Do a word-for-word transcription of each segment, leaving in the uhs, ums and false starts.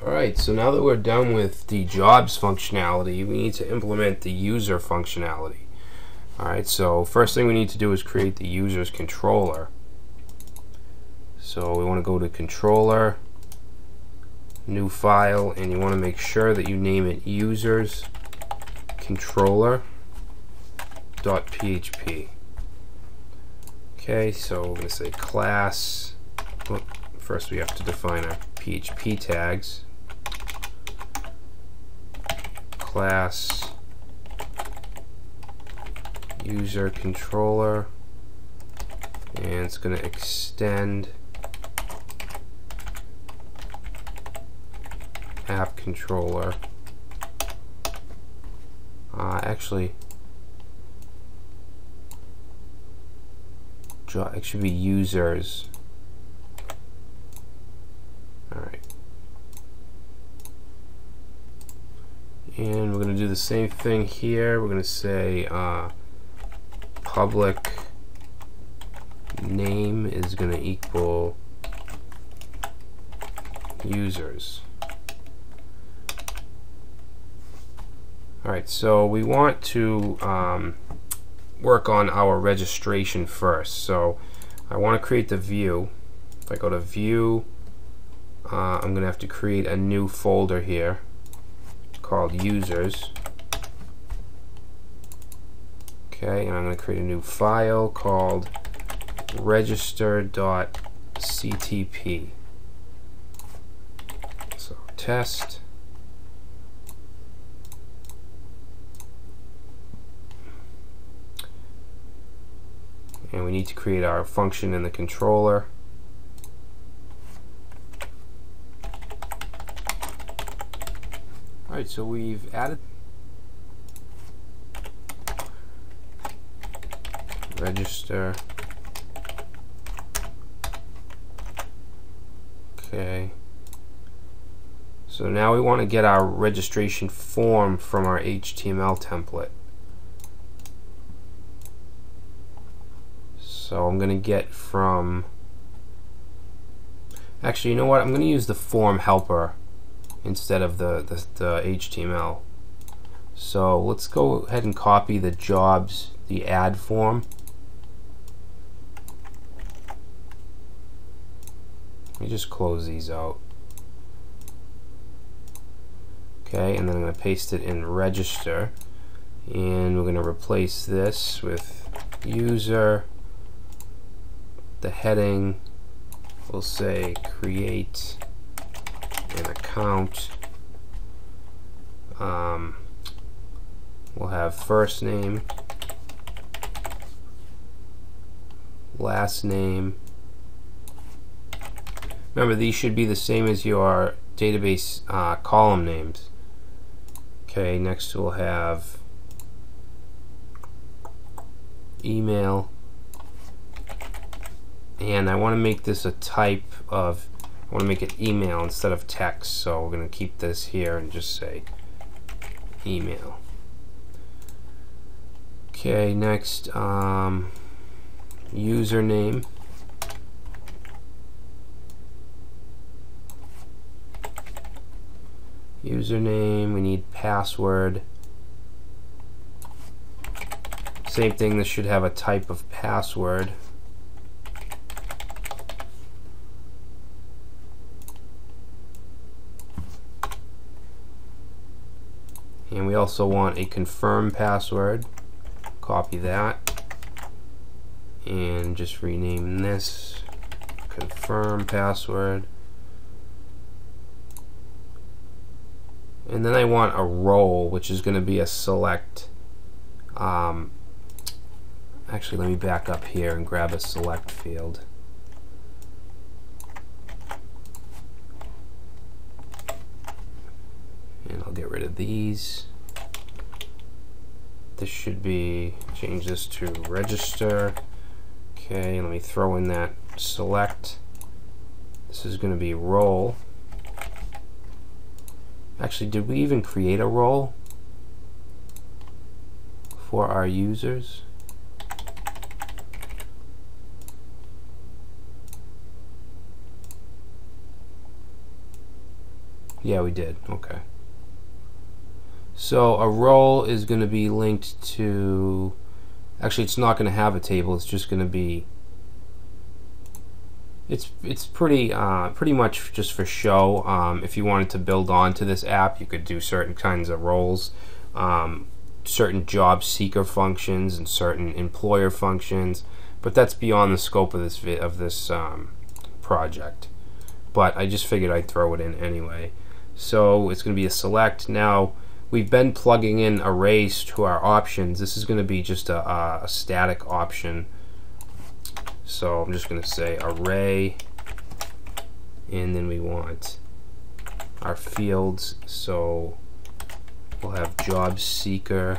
Alright, so now that we're done with the jobs functionality, we need to implement the user functionality. Alright, so first thing we need to do is create the user's controller. So we want to go to controller, new file, and you want to make sure that you name it users controller.php. Okay, so we're going to say class. Well, first we have to define our P H P tags. Class user controller, and it's going to extend app controller. Uh, actually, it should be users. All right, and we're going to do the same thing here. We're going to say uh, public name is going to equal users. Alright, so we want to um, work on our registration first. So I want to create the view. If I go to view, uh, I'm going to have to create a new folder here called users. Okay, and I'm going to create a new file called register.ctp. So test. And we need to create our function in the controller. Alright, so we've added register. Okay. So now we want to get our registration form from our H T M L template. So I'm going to get from, actually, you know what, I'm going to use the form helper instead of the, the, the H T M L. So let's go ahead and copy the jobs, the add form. Let me just close these out. Okay, and then I'm going to paste it in register. And we're going to replace this with user. The heading will say create an account. Um, we'll have first name, last name. Remember, these should be the same as your database uh, column names. Okay, next we'll have email. And I want to make this a type of, I want to make it email instead of text, so we're going to keep this here and just say email. Okay, next, um, username. Username, we need password. Same thing, this should have a type of password. And we also want a confirm password. Copy that. And just rename this confirm password. And then I want a role, which is going to be a select. Um, actually, let me back up here and grab a select field. And I'll get rid of these. This should be, change this to register. Okay, let me throw in that select. This is going to be role. Actually, did we even create a role for our users? Yeah, we did. Okay. So a role is going to be linked to, actually it's not going to have a table, it's just going to be, it's it's pretty uh, pretty much just for show. Um, if you wanted to build onto this app, you could do certain kinds of roles, um, certain job seeker functions and certain employer functions, but that's beyond the scope of this vi of this um, project. But I just figured I'd throw it in anyway. So it's going to be a select. Now we've been plugging in arrays to our options. This is going to be just a, a, a static option. So I'm just going to say array, and then we want our fields. So we'll have job seeker,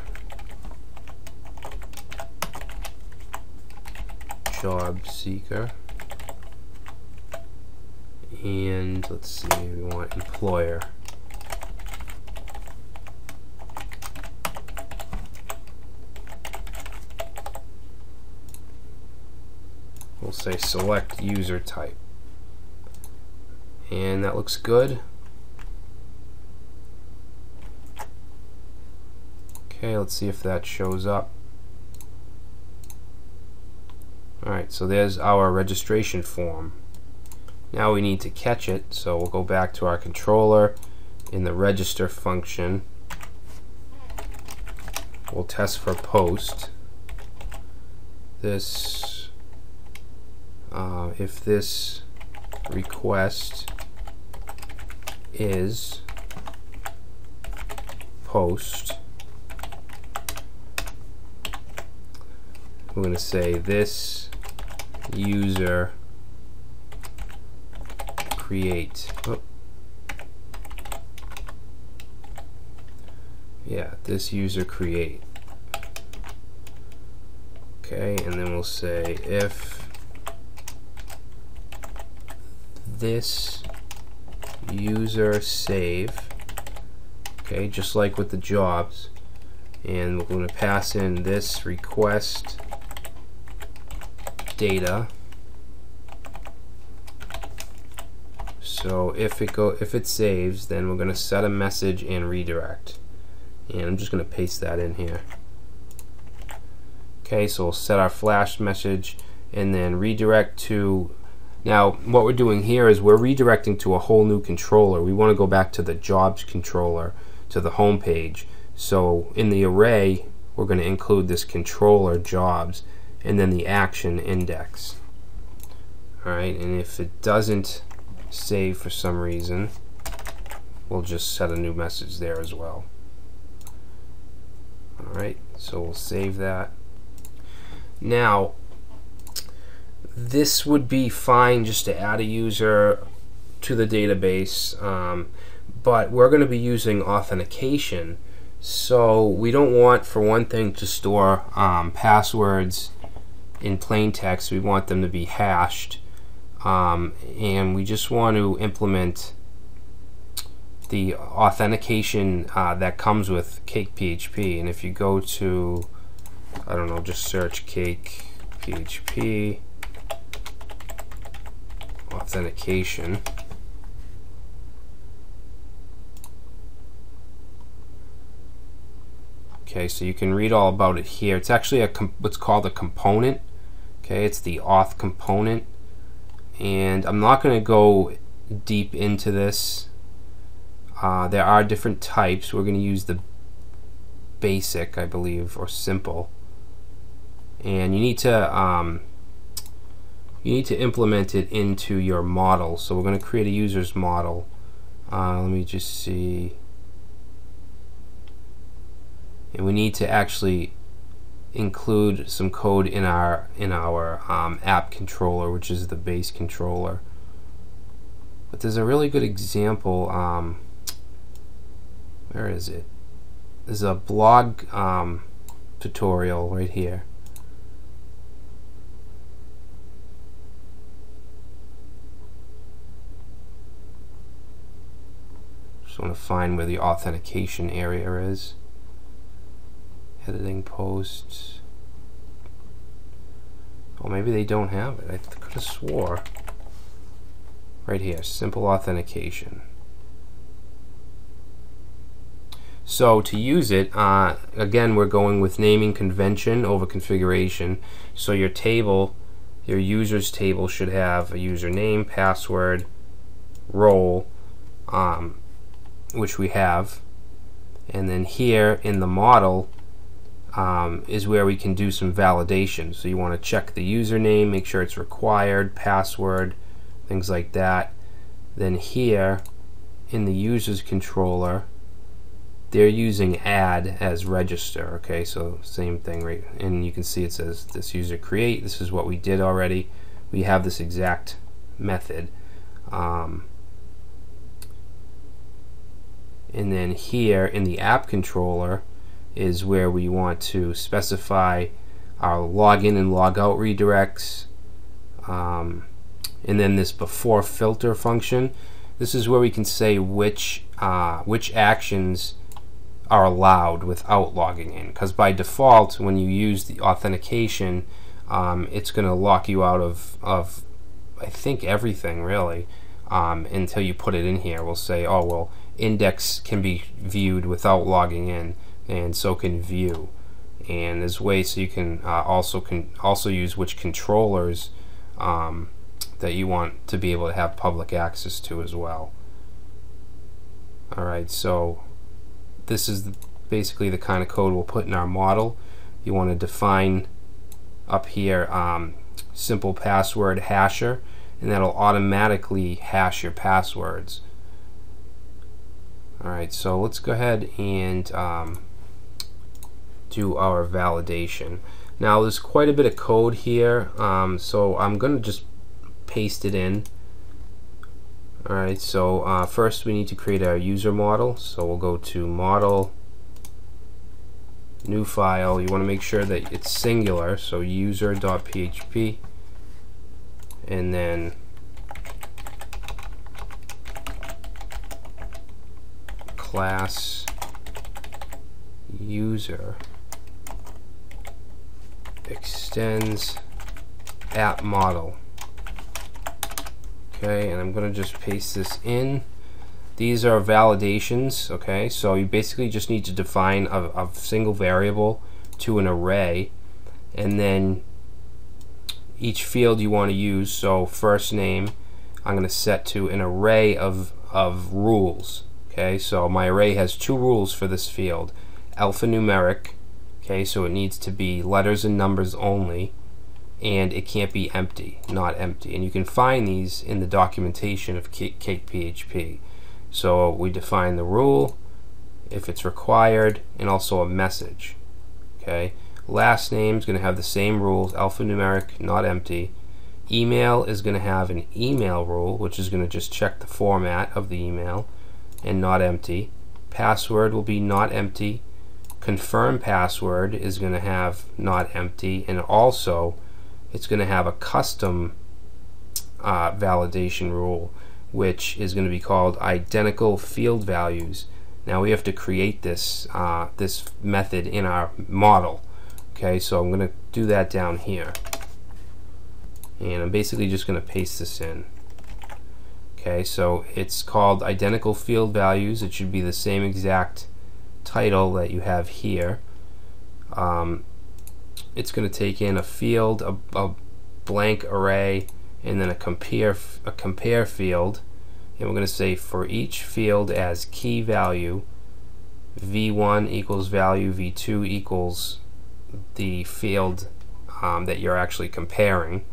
job seeker, and let's see, we want employer. We'll say select user type, and that looks good. Okay, let's see if that shows up. Alright, so there's our registration form. Now we need to catch it, so we'll go back to our controller in the register function. We'll test for post. This Uh, if this request is post, we're going to say this user create. Oh. Yeah, this user create. Okay, and then we'll say if this user save, okay, just like with the jobs, and we're going to pass in this request data. So if it go if it saves, then we're going to set a message and redirect, and I'm just going to paste that in here. Okay, so we'll set our flash message and then redirect to. Now what we're doing here is we're redirecting to a whole new controller. We want to go back to the jobs controller, to the home page. So in the array we're going to include this controller jobs and then the action index. Alright, and if it doesn't save for some reason, we'll just set a new message there as well. Alright, so we'll save that. Now this would be fine just to add a user to the database, um, but we're going to be using authentication, so we don't want, for one thing, to store um, passwords in plain text. We want them to be hashed, um, and we just want to implement the authentication uh, that comes with CakePHP. And if you go to, I don't know, just search CakePHP authentication, okay, so you can read all about it here. It's actually a com what's called a component. Okay, it's the auth component, and I'm not going to go deep into this. Uh, there are different types. We're going to use the basic, I believe, or simple, and you need to um, you need to implement it into your model. So we're going to create a user's model. Uh, let me just see. And we need to actually include some code in our in our um, app controller, which is the base controller. But there's a really good example. Um, where is it? There's a blog um, tutorial right here. I want to find where the authentication area is. Editing posts. Oh, maybe they don't have it. I could have swore. Right here, simple authentication. So to use it, uh, again, we're going with naming convention over configuration. So your table, your users table, should have a username, password, role, um, which we have. And then here in the model um, is where we can do some validation. So you want to check the username, make sure it's required, password, things like that. Then here in the users controller, they're using add as register. Okay, so same thing, right? And you can see it says this user create. This is what we did already. We have this exact method. Um, and then here in the app controller is where we want to specify our login and logout redirects. Um, and then this before filter function. This is where we can say which uh, which actions are allowed without logging in, because by default when you use the authentication um, it's gonna lock you out of, of I think everything really um, until you put it in here. We'll say, oh well, index can be viewed without logging in, and so can view, and there's ways so you can uh, also can also use which controllers um, that you want to be able to have public access to as well. Alright, so this is the, basically the kind of code we'll put in our model. You want to define up here um, simple password hasher, and that'll automatically hash your passwords. Alright, so let's go ahead and um, do our validation. Now there's quite a bit of code here, um, so I'm going to just paste it in. Alright, so uh, first we need to create our user model. So we'll go to model, new file. You want to make sure that it's singular, so user.php, and then class user extends app model. Okay, and I'm going to just paste this in. These are validations, okay? So you basically just need to define a, a single variable to an array, and then each field you want to use. So first name, I'm going to set to an array of, of rules, okay? So my array has two rules for this field. Alphanumeric, okay, so it needs to be letters and numbers only, and it can't be empty, not empty. And you can find these in the documentation of CakePHP. So we define the rule, if it's required, and also a message. Okay. Last name is going to have the same rules, alphanumeric, not empty. Email is going to have an email rule, which is going to just check the format of the email, and not empty. Password will be not empty. Confirm password is going to have not empty, and also it's going to have a custom uh, validation rule, which is going to be called identical field values. Now we have to create this uh, this method in our model. Okay, so I'm going to do that down here, and I'm basically just going to paste this in. Okay, so it's called identical field values. It should be the same exact title that you have here. Um, it's going to take in a field, a, a blank array, and then a compare a compare field, and we're going to say for each field as key value v one equals value, v two equals the field um, that you're actually comparing,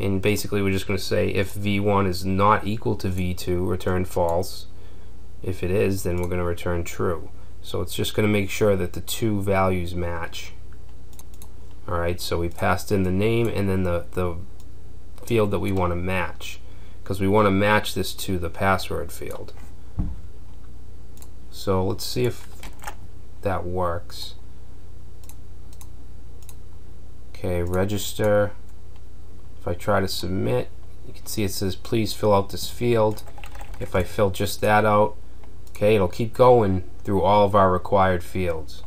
and basically we're just going to say if v one is not equal to v two, return false. If it is, then we're going to return true. So it's just going to make sure that the two values match. Alright, so we passed in the name and then the, the field that we want to match, because we want to match this to the password field. So let's see if that works. Okay, register. If I try to submit, you can see it says please fill out this field. If I fill just that out, okay, it'll keep going through all of our required fields.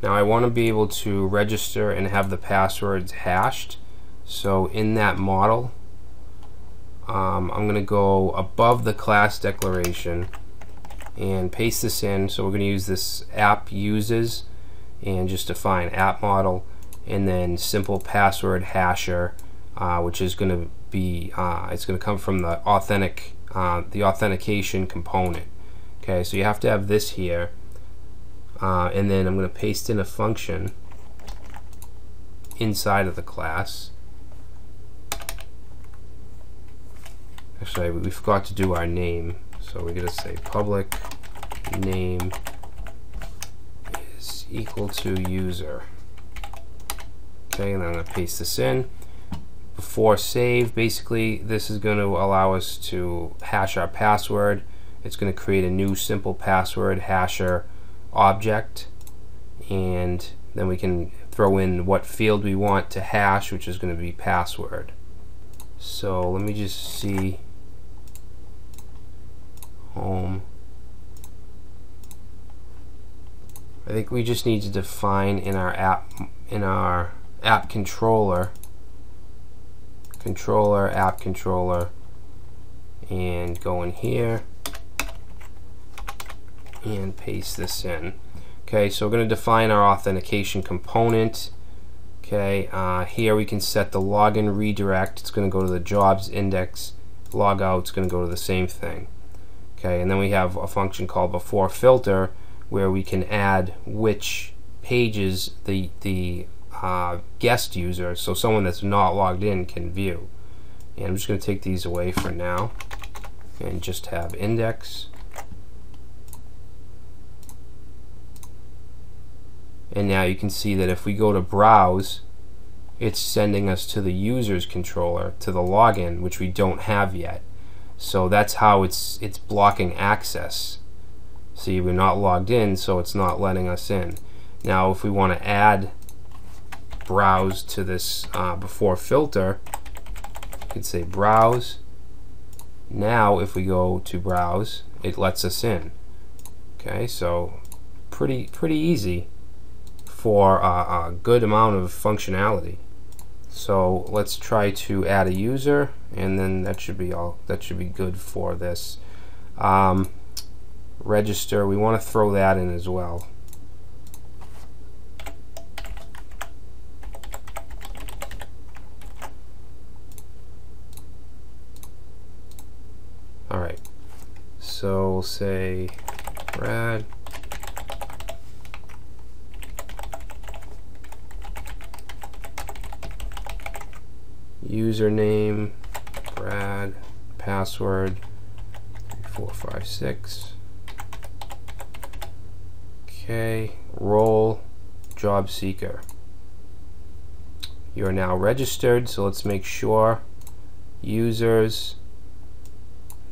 Now I want to be able to register and have the passwords hashed. So in that model, um, I'm going to go above the class declaration and paste this in. So we're going to use this app uses and just define app model, and then simple password hasher, uh, which is going to be uh, it's going to come from the authentic uh, the authentication component. Okay, so you have to have this here, uh, and then I'm going to paste in a function inside of the class. Actually, we forgot to do our name, so we're going to say public name is equal to user. Okay, and I'm going to paste this in. Before save, basically, this is going to allow us to hash our password. It's going to create a new simple password hasher object, and then we can throw in what field we want to hash, which is going to be password. So let me just see. Home. I think we just need to define in our app in our app controller controller app controller and go in here and paste this in. Okay, so we're going to define our authentication component. Okay, uh, here we can set the login redirect. It's going to go to the jobs index. Logout is going to go to the same thing. Okay, and then we have a function called before filter, where we can add which pages the the uh, guest user, so someone that's not logged in, can view. And I'm just going to take these away for now and just have index. And now you can see that if we go to browse, it's sending us to the user's controller, to the login, which we don't have yet. So that's how it's it's blocking access. See, we're not logged in, so it's not letting us in. Now if we want to add browse to this uh, before filter, you can say browse. Now if we go to browse, it lets us in. Okay, so pretty pretty easy for uh, a good amount of functionality. So let's try to add a user, and then that should be all. That should be good for this. Um, register, we want to throw that in as well. All right. So we'll say Brad. Username Brad, password four five six. Okay, role job seeker. You are now registered, so let's make sure users.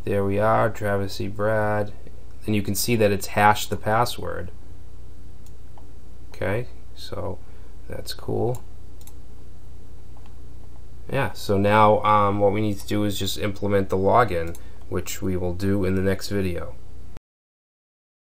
There we are, Travis E. Brad, and you can see that it's hashed the password. Okay, so that's cool. Yeah, so now um, what we need to do is just implement the login, which we will do in the next video.